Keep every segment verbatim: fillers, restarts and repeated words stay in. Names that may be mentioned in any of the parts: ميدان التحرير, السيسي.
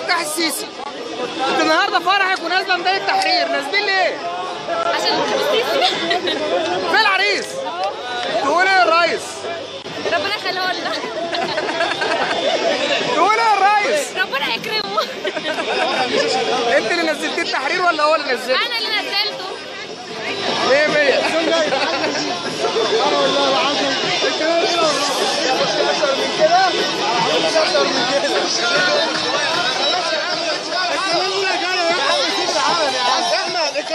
فتاح السيسي. انت النهارده فرحك ونازله ميدان التحرير، نازلين ليه؟ عشان السيسي. فين العريس؟ تقول ايه للريس؟ ربنا يخليه لنا. تقول ايه للريس؟ ربنا يكرمه. انت اللي نزلتيه التحرير ولا هو اللي نزلته؟ انا اللي نزلته. مية مية. والله العظيم. أشهر من كده؟ أشهر من كده. احنا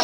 جايه.